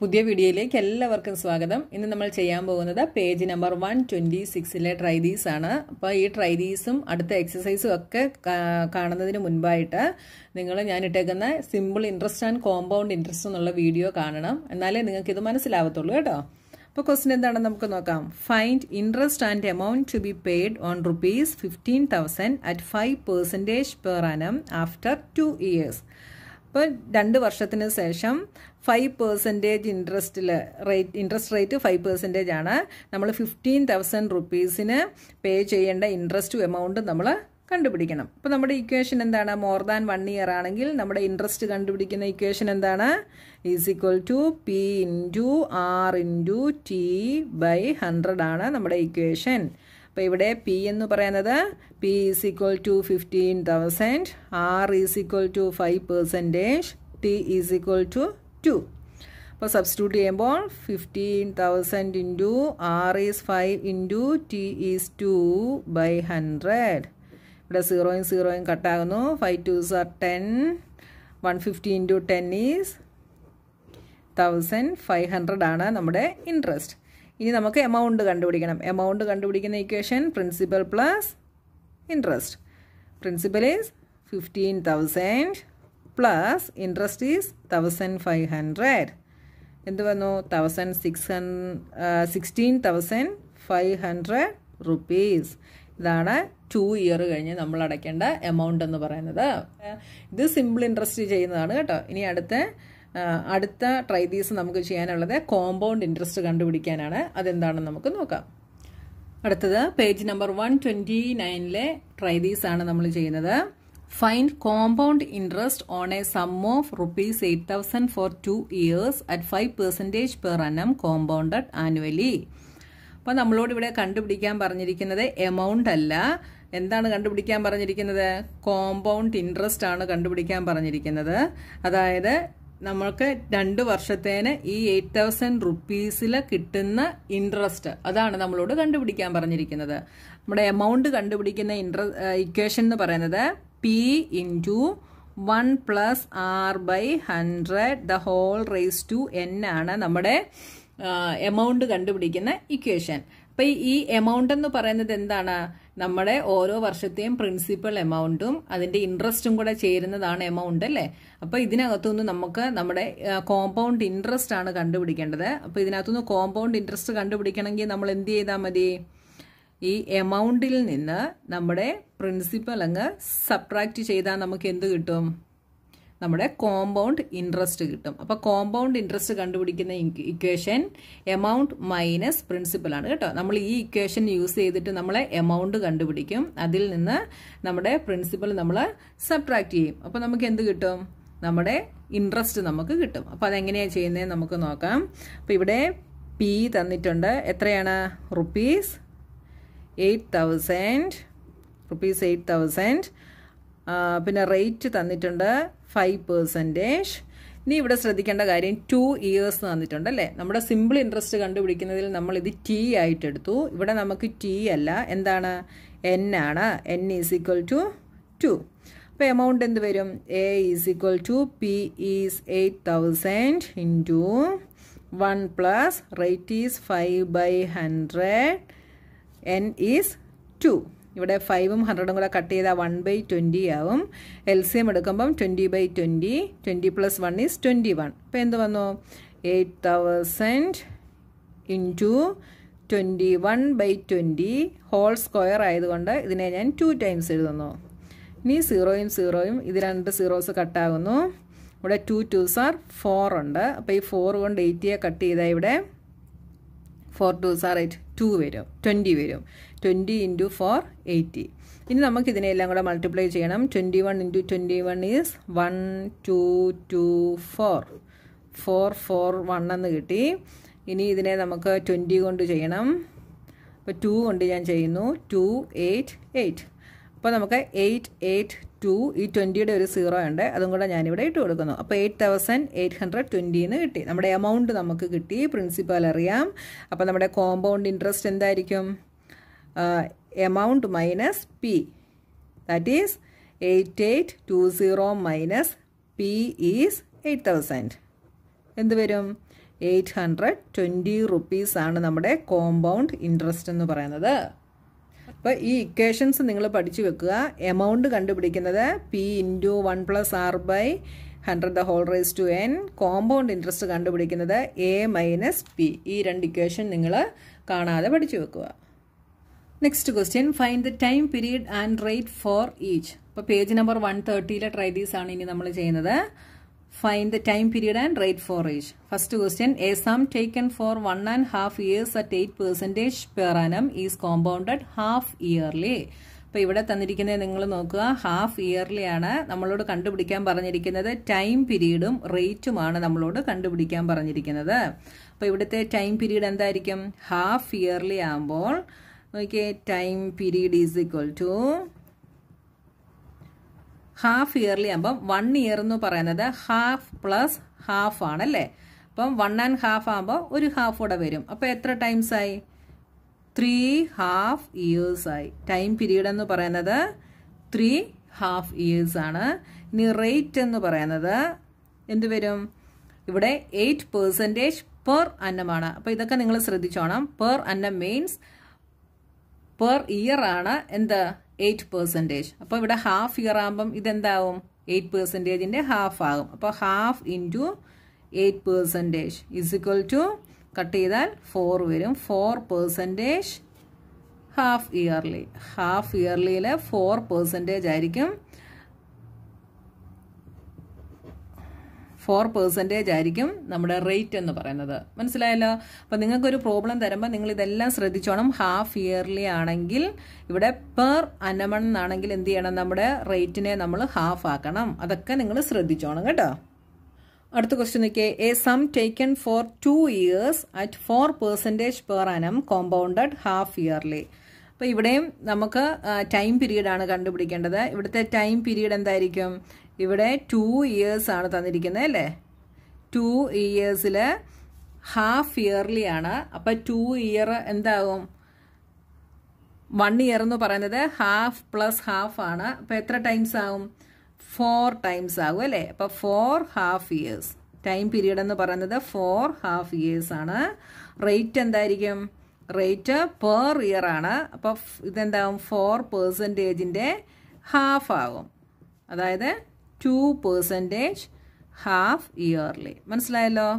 പുതിയ വീഡിയോയിലേക്ക് എല്ലാവർക്കും സ്വാഗതം. ഇന്ന് നമ്മൾ ചെയ്യാൻ പോകുന്നത് പേജ് നമ്പർ 126ലെ ട്രൈ ദീസ് ആണ്. അപ്പോൾ ഈ ട്രൈ ദീസും അടുത്ത എക്സസൈസും ഒക്കെ കാണുന്നതിന് മുൻപായിട്ട് നിങ്ങൾ ഞാനിട്ടേക്കുന്ന simple interest and compound interest എന്നുള്ള വീഡിയോ കാണണം, എന്നാലേ നിങ്ങൾക്ക് ഇത് മനസ്സിലാവത്തുള്ളൂ കേട്ടോ. അപ്പോൾ ക്വസ്റ്റ്യൻ എന്താണെന്ന് നമുക്ക് നോക്കാം. Find interest and amount to be paid on rupees 15,000 at 5% per annum after 2 years. അപ്പോൾ 2 വർഷത്തിന് ശേഷം 5% ഇൻട്രസ്റ്റ് റേറ്റ് 5% ആണ്. നമ്മൾ 15,000 റുപ്പീസിന് പേ ചെയ്യേണ്ട ഇൻട്രസ്റ്റ് എമൗണ്ട് നമ്മൾ കണ്ടുപിടിക്കണം. അപ്പോൾ നമ്മുടെ ഇക്വേഷൻ എന്താണ്? മോർ ദാൻ 1 year ആണെങ്കിൽ നമ്മുടെ ഇൻട്രസ്റ്റ് കണ്ടുപിടിക്കുന്ന ഇക്വേഷൻ എന്താണ്? Is equal to P into R into T by 100 ആണ് നമ്മുടെ ഇക്വേഷൻ. അപ്പോൾ ഇവിടെ പി എന്ന് പറയുന്നത് P is equal to 15,000, R is equal to 5%, T is equal to 2. അപ്പോൾ സബ്സ്റ്റിറ്റ്യൂട്ട് ചെയ്യുമ്പോൾ 15,000 into R is 5 into T is 2 by 100. ഇവിടെ 0യും 0യും കട്ടാകുന്നു. 5 2s are 10. 150 ഇൻറ്റു 10 ഈസ് 1,500 ആണ് നമ്മുടെ ഇൻട്രസ്റ്റ്. ഇനി നമുക്ക് എമൗണ്ട് കണ്ടുപിടിക്കണം. എമൗണ്ട് കണ്ടുപിടിക്കുന്ന equation principal plus interest. Principal is 15,000 plus interest is 1,500. എന്ത് വന്നു? 16,500 റുപ്പീസ്. ഇതാണ് 2 year കഴിഞ്ഞ് നമ്മൾ അടയ്ക്കേണ്ട എമൗണ്ട് എന്ന് പറയുന്നത്. ഇത് സിമ്പിൾ ഇൻട്രസ്റ്റ് ചെയ്യുന്നതാണ് കേട്ടോ. ഇനി അടുത്ത ട്രൈ ദീസ് നമുക്ക് ചെയ്യാനുള്ളത് കോമ്പൗണ്ട് ഇൻട്രസ്റ്റ് കണ്ടുപിടിക്കാനാണ്. അതെന്താണെന്ന് നമുക്ക് നോക്കാം. അടുത്തത് പേജ് നമ്പർ 129ലെ ട്രൈ ദീസ് ആണ് നമ്മൾ ചെയ്യുന്നത്. Find compound interest on a sum of rupees 8,000 for 2 years at 5% per annum compounded annually. അപ്പോൾ നമ്മളോട് ഇവിടെ കണ്ടുപിടിക്കാൻ പറഞ്ഞിരിക്കുന്നത് എമൗണ്ട് അല്ല. എന്താണ് കണ്ടുപിടിക്കാൻ പറഞ്ഞിരിക്കുന്നത്? കോമ്പൗണ്ട് ഇൻട്രസ്റ്റ് ആണ് കണ്ടുപിടിക്കാൻ പറഞ്ഞിരിക്കുന്നത്. അതായത് നമ്മൾക്ക് 2 വർഷത്തേന് ഈ 8,000 റുപ്പീസിൽ കിട്ടുന്ന ഇൻട്രസ്റ്റ്, അതാണ് നമ്മളോട് കണ്ടുപിടിക്കാൻ പറഞ്ഞിരിക്കുന്നത്. നമ്മുടെ എമൗണ്ട് കണ്ടുപിടിക്കുന്ന ഇക്വേഷൻ എന്ന് പറയുന്നത് P into 1 + r/100 the whole raise to N ആണ് നമ്മുടെ എമൗണ്ട് കണ്ടുപിടിക്കുന്ന ഇക്വേഷൻ. അപ്പോൾ ഈ എമൗണ്ട് എന്ന് പറയുന്നത് എന്താണ്? നമ്മുടെ ഓരോ വർഷത്തെയും പ്രിൻസിപ്പൽ എമൗണ്ടും അതിൻ്റെ ഇൻട്രസ്റ്റും കൂടെ ചേരുന്നതാണ് എമൗണ്ട് അല്ലേ. അപ്പോൾ ഇതിനകത്തുനിന്ന് നമുക്ക് നമ്മുടെ കോമ്പൗണ്ട് ഇൻട്രസ്റ്റ് ആണ് കണ്ടുപിടിക്കേണ്ടത്. അപ്പോൾ ഇതിനകത്തുനിന്ന് കോമ്പൗണ്ട് ഇൻട്രസ്റ്റ് കണ്ടുപിടിക്കണമെങ്കിൽ നമ്മൾ എന്ത് ചെയ്താൽ മതി? ഈ എമൗണ്ടിൽ നിന്ന് നമ്മുടെ പ്രിൻസിപ്പൽ അങ്ങ് സബ്ട്രാക്റ്റ് ചെയ്താൽ നമുക്ക് എന്ത് കിട്ടും? നമ്മുടെ കോമ്പൗണ്ട് ഇൻട്രസ്റ്റ് കിട്ടും. അപ്പോൾ കോമ്പൗണ്ട് ഇൻട്രസ്റ്റ് കണ്ടുപിടിക്കുന്ന ഇക്വേഷൻ എമൗണ്ട് മൈനസ് പ്രിൻസിപ്പലാണ് കേട്ടോ. നമ്മൾ ഈ ഇക്വേഷൻ യൂസ് ചെയ്തിട്ട് നമ്മളെ എമൗണ്ട് കണ്ടുപിടിക്കും. അതിൽ നിന്ന് നമ്മുടെ പ്രിൻസിപ്പൽ നമ്മൾ സബ്ട്രാക്ട് ചെയ്യും. അപ്പോൾ നമുക്ക് എന്ത് കിട്ടും? നമ്മുടെ ഇൻട്രസ്റ്റ് നമുക്ക് കിട്ടും. അപ്പോൾ അതെങ്ങനെയാണ് ചെയ്യുന്നത് നമുക്ക് നോക്കാം. അപ്പോൾ ഇവിടെ പി തന്നിട്ടുണ്ട്. എത്രയാണ്? റുപ്പീസ് 8,000. റുപ്പീസ് 8,000. പിന്നെ റേറ്റ് തന്നിട്ടുണ്ട് 5%. ഇനി ഇവിടെ ശ്രദ്ധിക്കേണ്ട കാര്യം 2 years തന്നിട്ടുണ്ട് അല്ലേ. നമ്മുടെ സിമ്പിൾ ഇൻട്രസ്റ്റ് കണ്ടുപിടിക്കുന്നതിൽ നമ്മളിത് ടി ആയിട്ടെടുത്തു. ഇവിടെ നമുക്ക് ടി അല്ല, എന്താണ്? എൻ ആണ്. N is equal to 2. അപ്പോൾ എമൗണ്ട് എന്ത് വരും? A is equal to P is 8,000 into 1 + rate is 5/100, n is 2. ഇവിടെ 5ഉം 100ഉം കൂടെ കട്ട് ചെയ്താൽ 1/20 ആവും. LCM എടുക്കുമ്പം 20/20, 20 + 1 ഈസ് 21. അപ്പോൾ എന്ത് വന്നു? 8,000 ഇൻറ്റു 21/20 ഹോൾ സ്ക്വയർ ആയതുകൊണ്ട് ഇതിനെ ഞാൻ 2 times എഴുതുന്നു. ഇനി 0യും 0യും, ഇത് 2 zeros കട്ടാകുന്നു. ഇവിടെ 2 2s are 4 ഉണ്ട്. അപ്പോൾ ഈ 4 കൊണ്ട് 8 കട്ട് ചെയ്താൽ ഇവിടെ 4 2s are 8, 2 വരും, 20 വരും. 20 × 4 = 80. ഇനി നമുക്ക് ഇതിനെല്ലാം കൂടെ മൾട്ടിപ്ലൈ ചെയ്യണം. 21 × 21 ഈസ് 1 2 2 4. 4 4 1 എന്ന് കിട്ടി. ഇനി ഇതിനെ നമുക്ക് 20 കൊണ്ട് ചെയ്യണം. അപ്പോൾ 2 കൊണ്ട് ഞാൻ ചെയ്യുന്നു. 2 8 8. അപ്പോൾ നമുക്ക് 8 8 2. ഈ 20യുടെ ഒരു 0 ഉണ്ട്, അതും കൂടെ ഞാനിവിടെ ഇട്ട് കൊടുക്കുന്നു. അപ്പോൾ 8,820 കിട്ടി. നമ്മുടെ എമൗണ്ട് നമുക്ക് കിട്ടി, പ്രിൻസിപ്പൽ അറിയാം. അപ്പോൾ നമ്മുടെ കോമ്പൗണ്ട് ഇൻട്രസ്റ്റ് എന്തായിരിക്കും? amount minus P. That is 8820 minus P is 8000. എന്ത് വരും? 820 rupees ആണ് നമ്മുടെ compound interest എന്ന് പറയുന്നത്. അപ്പോൾ ഈ equations നിങ്ങൾ പഠിച്ചു വെക്കുക. Amount കണ്ടുപിടിക്കുന്നത് P into 1 plus R by 100 the whole raised to n. Compound interest കണ്ടുപിടിക്കുന്നത് A minus P. ഈ രണ്ട് equation നിങ്ങൾ കാണാതെ പഠിച്ചു വെക്കുക. Next question, find the time period and rate for each. അപ്പോൾ page number 130 ലെ try this ആണ് ഇനി നമ്മൾ ചെയ്യുന്നത്. Find the time period and rate for each. First question, a sum taken for 1.5 years at 8% per annum is compounded half yearly. Now, here you can see half yearly. We will calculate time period and rate. Now, here time period is half yearly. Okay, time period is equal to half yearly. 1 year nu parayanathu half plus half aanalle. Appam 1.5 aamba oru half oda varum. Appo etra times ai 3.5 years ai. Time period nu parayanathu 3.5 years aanu. Ini rate nu parayanathu endu varum ivide 8% per annum aanu. Appo idakka ningal sradhichonam. Per annum means per year aanu endu 8%. Now, so, half year is 8% in half. So, half into 8% is equal to cut 4% half yearly. Half yearly 4% 4% ആയിരിക്കും നമ്മുടെ rate എന്ന് പറയുന്നത്. മനസ്സിലായല്ലോ? അപ്പോൾ നിങ്ങൾക്ക് ഒരു problem തരുമ്പോൾ നിങ്ങൾ ഇതെല്ലാം ശ്രദ്ധിച്ചോണം. ഹാഫ് ഇയർലി ആണെങ്കിൽ ഇവിടെ പെർ അന്നം എന്നാണെങ്കിൽ എന്ത് ചെയ്യണം? നമ്മുടെ റേറ്റിനെ നമ്മൾ ഹാഫ് ആക്കണം. അതൊക്കെ നിങ്ങൾ ശ്രദ്ധിച്ചോണം കേട്ടോ. അടുത്ത ക്വസ്റ്റ്യൻ നോക്കിയേ. A sum taken for 2 years at 4% per annum compounded half yearly. അപ്പോൾ ഇവിടെയും നമുക്ക് ടൈം പീരീഡ് ആണ് കണ്ടുപിടിക്കേണ്ടത്. ഇവിടുത്തെ ടൈം പീരീഡ് എന്തായിരിക്കും? ഇവിടെ 2 years ആണ് തന്നിരിക്കുന്നത് അല്ലേ? 2 years ഹാഫ് ഇയർലി ആണ്. അപ്പോൾ 2 year എന്താകും? 1 year എന്ന് പറയുന്നത് ഹാഫ് പ്ലസ് ഹാഫ് ആണ്. അപ്പോൾ എത്ര ടൈംസ് ആകും? 4 times ആകും അല്ലേ? അപ്പോൾ 4.5 years. ടൈം പീരീഡ് എന്ന് പറയുന്നത് 4.5 years ആണ്. റേറ്റ് എന്തായിരിക്കും? റേറ്റ് പെർ ഇയർ ആണ്. അപ്പോൾ ഇതെന്താകും? 4%ൻ്റെ ഹാഫ് ആകും. അതായത് 2% half yearly. മനസ്സിലായല്ലോ?